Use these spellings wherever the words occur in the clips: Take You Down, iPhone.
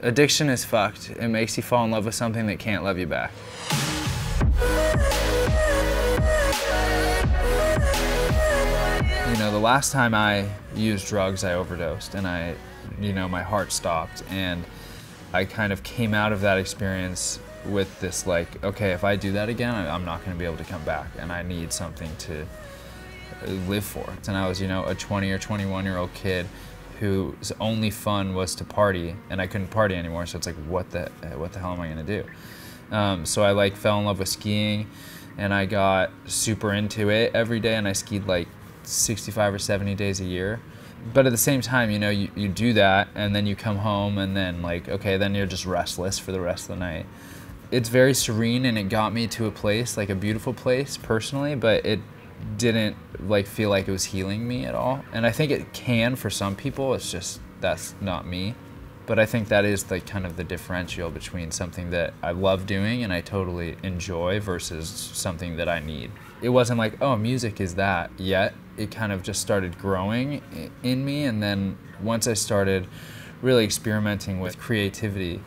Addiction is fucked. It makes you fall in love with something that can't love you back. You know, the last time I used drugs, I overdosed, and I, you know, my heart stopped, and I kind of came out of that experience with this like, okay, if I do that again, I'm not going to be able to come back, and I need something to live for. And I was, you know, a 20 or 21-year-old kid whose only fun was to party, and I couldn't party anymore, so it's like, what the hell am I going to do? So I like fell in love with skiing, and I got super into it every day, and I skied like 65 or 70 days a year. But at the same time, you know, you do that, and then you come home, and then like, okay, then you're just restless for the rest of the night. It's very serene, and it got me to a place, like a beautiful place personally, but it didn't like feel like it was healing me at all. And I think it can for some people, it's just, that's not me. But I think that is like kind of the differential between something that I love doing and I totally enjoy versus something that I need. It wasn't like, oh, music is that yet. It kind of just started growing in me, and then once I started really experimenting with creativity,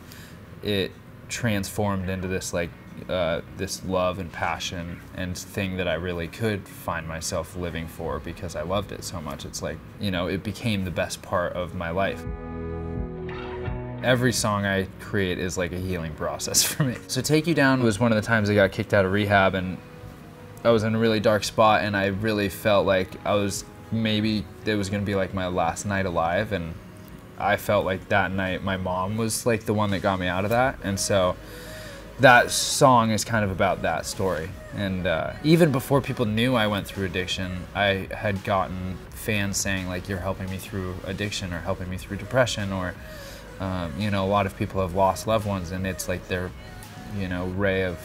it transformed into this like this love and passion and thing that I really could find myself living for because I loved it so much. It's like, you know, it became the best part of my life. Every song I create is like a healing process for me. So Take You Down was one of the times I got kicked out of rehab, and I was in a really dark spot, and I really felt like I was, maybe it was gonna be like my last night alive, and I felt like that night my mom was like the one that got me out of that. And so that song is kind of about that story. And even before people knew I went through addiction, I had gotten fans saying like, you're helping me through addiction, or helping me through depression, or you know, a lot of people have lost loved ones, and it's like their, you know, ray of,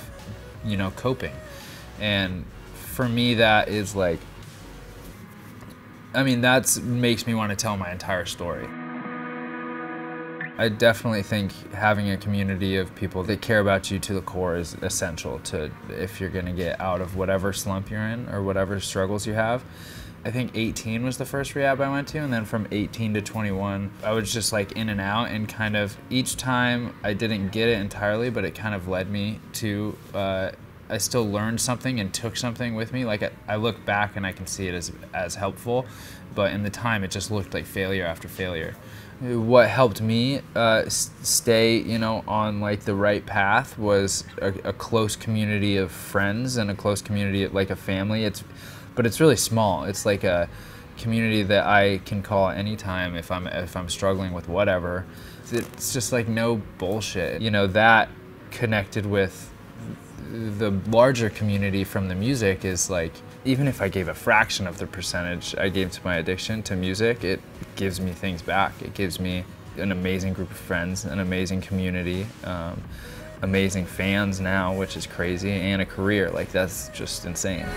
you know, coping. And for me, that is like, I mean, that makes me want to tell my entire story. I definitely think having a community of people that care about you to the core is essential to if you're going to get out of whatever slump you're in or whatever struggles you have. I think 18 was the first rehab I went to, and then from 18 to 21, I was just like in and out, and kind of each time I didn't get it entirely, but it kind of led me to, I still learned something and took something with me. Like I look back and I can see it as helpful, but in the time it just looked like failure after failure. What helped me stay, you know, on like the right path was a close community of friends and a close community of, like a family. But it's really small. It's like a community that I can call at any time if I'm struggling with whatever. It's just like no bullshit. You know, that connected with the larger community from the music is like, even if I gave a fraction of the percentage I gave to my addiction to music, it gives me things back. It gives me an amazing group of friends, an amazing community, amazing fans now, which is crazy, and a career. Like, that's just insane.